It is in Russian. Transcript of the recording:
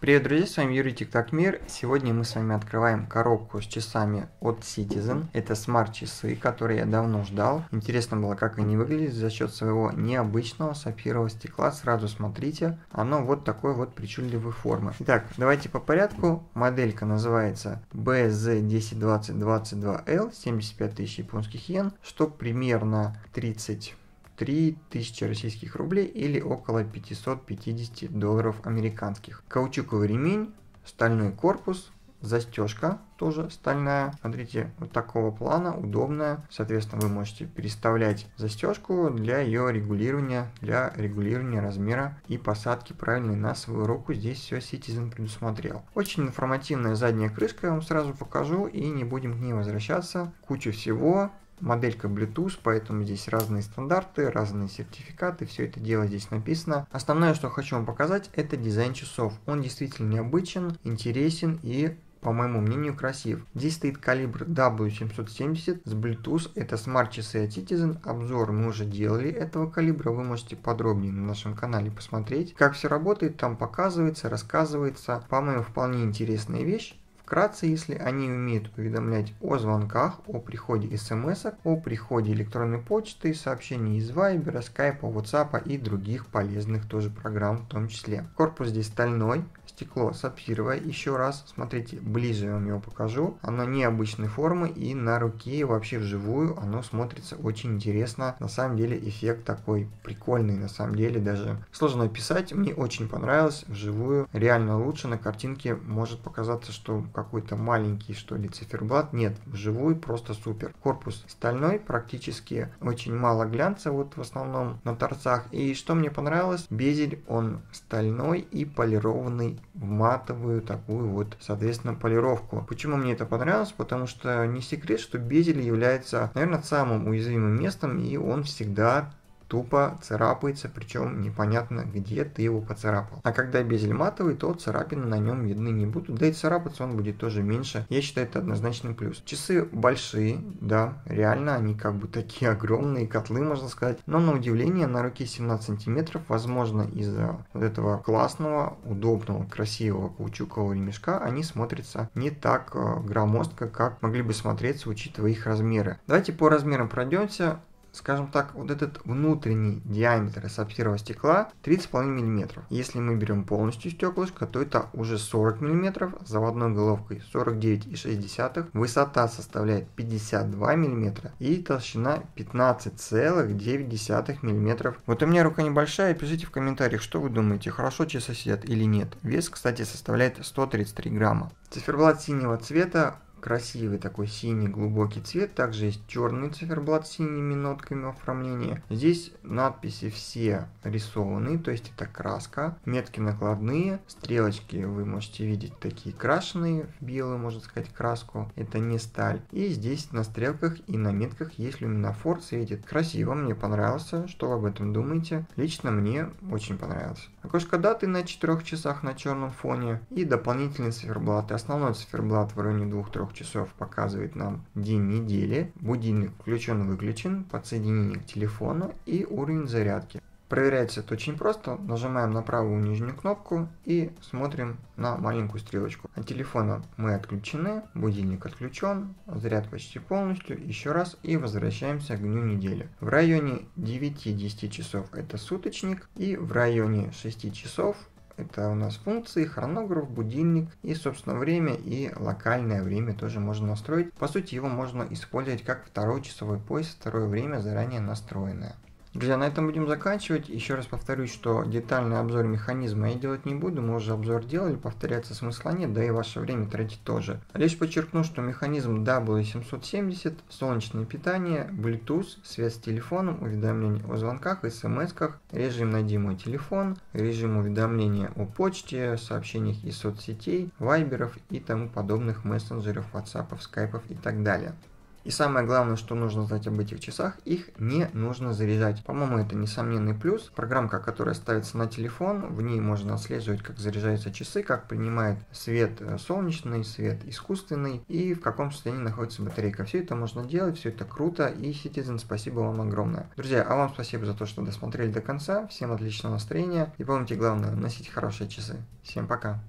Привет, друзья, с вами Юрий Тиктакмир. Сегодня мы с вами открываем коробку с часами от Citizen. Это смарт-часы, которые я давно ждал. Интересно было, как они выглядят за счет своего необычного сапфирового стекла. Сразу смотрите, оно вот такой вот причудливой формы. Итак, давайте по порядку. Моделька называется BZ102022L, 75 тысяч японских йен, что примерно 33 тысячи российских рублей или около 550 долларов американских. Каучуковый ремень, стальной корпус, застежка тоже стальная. Смотрите, вот такого плана, удобная. Соответственно, вы можете переставлять застежку для ее регулирования, размера и посадки правильной на свою руку. Здесь все Citizen предусмотрел. Очень информативная задняя крышка, я вам сразу покажу и не будем к ней возвращаться. Куча всего. Моделька Bluetooth, поэтому здесь разные стандарты, разные сертификаты, все это дело здесь написано. Основное, что хочу вам показать, это дизайн часов. Он действительно необычен, интересен и, по моему мнению, красив. Здесь стоит калибр W770 с Bluetooth, это смарт-часы от Citizen, обзор мы уже делали этого калибра, вы можете подробнее на нашем канале посмотреть. Как все работает, там показывается, рассказывается, по-моему, вполне интересная вещь. Вкратце, если они умеют уведомлять о звонках, о приходе смс-ок, о приходе электронной почты, сообщений из Viber, Skype, WhatsApp и других полезных тоже программ в том числе. Корпус здесь стальной, стекло сапфировое, еще раз, смотрите, ближе я вам его покажу. Оно необычной формы и на руке, и вообще вживую оно смотрится очень интересно. На самом деле эффект такой прикольный, на самом деле даже сложно описать. Мне очень понравилось, вживую реально лучше, на картинке может показаться, что какой-то маленький, что ли, циферблат. Нет, вживую просто супер. Корпус стальной, практически очень мало глянца, вот в основном на торцах. И что мне понравилось, безель, он стальной и полированный в матовую такую вот, соответственно, полировку. Почему мне это понравилось? Потому что не секрет, что безель является, наверное, самым уязвимым местом, и он всегда тупо царапается, причем непонятно, где ты его поцарапал. А когда безель матовый, то царапины на нем видны не будут, да и царапаться он будет тоже меньше. Я считаю, это однозначный плюс. Часы большие, да, реально, они как бы такие огромные, котлы, можно сказать. Но на удивление, на руке 17 сантиметров, возможно, из-за вот этого классного, удобного, красивого каучукового ремешка, они смотрятся не так громоздко, как могли бы смотреться, учитывая их размеры. Давайте по размерам пройдемся. Скажем так, вот этот внутренний диаметр сапфирового стекла 30,5 мм. Если мы берем полностью стеклышко, то это уже 40 мм, с заводной головкой 49,6 мм, высота составляет 52 мм и толщина 15,9 мм. Вот у меня рука небольшая, пишите в комментариях, что вы думаете, хорошо часы сидят или нет. Вес, кстати, составляет 133 грамма. Циферблат синего цвета. Красивый такой синий глубокий цвет. Также есть черный циферблат с синими нотками оформления. Здесь надписи все рисованы, то есть это краска. Метки накладные. Стрелочки вы можете видеть такие крашеные в белую, можно сказать, краску. Это не сталь. И здесь на стрелках и на метках есть люминофор, светит. Красиво, мне понравился. Что вы об этом думаете? Лично мне очень понравилось. Окошко даты на 4 часах на черном фоне. И дополнительные циферблаты. Основной циферблат в районе 2-3 часов показывает нам день недели, будильник включен-выключен, подсоединение к телефону и уровень зарядки. Проверяется это очень просто. Нажимаем на правую нижнюю кнопку и смотрим на маленькую стрелочку. От телефона мы отключены, будильник отключен, заряд почти полностью. Еще раз и возвращаемся к дню недели. В районе 9-10 часов это суточник и в районе 6 часов это у нас функции, хронограф, будильник и, собственно, время, и локальное время тоже можно настроить. По сути, его можно использовать как второй часовой пояс, второе время заранее настроенное. Друзья, на этом будем заканчивать. Еще раз повторюсь, что детальный обзор механизма я делать не буду. Мы уже обзор делали, повторяться смысла нет, да и ваше время тратить тоже. Лишь подчеркну, что механизм W770, солнечное питание, Bluetooth, связь с телефоном, уведомления о звонках, смс-ках, режим «Найди мой телефон», режим уведомления о почте, сообщениях из соцсетей, вайберов и тому подобных мессенджеров, ватсапов, скайпов и так далее. И самое главное, что нужно знать об этих часах, их не нужно заряжать. По-моему, это несомненный плюс. Программка, которая ставится на телефон, в ней можно отслеживать, как заряжаются часы, как принимает свет солнечный, свет искусственный и в каком состоянии находится батарейка. Все это можно делать, все это круто, и Citizen, спасибо вам огромное. Друзья, а вам спасибо за то, что досмотрели до конца. Всем отличного настроения и помните главное, носите хорошие часы. Всем пока!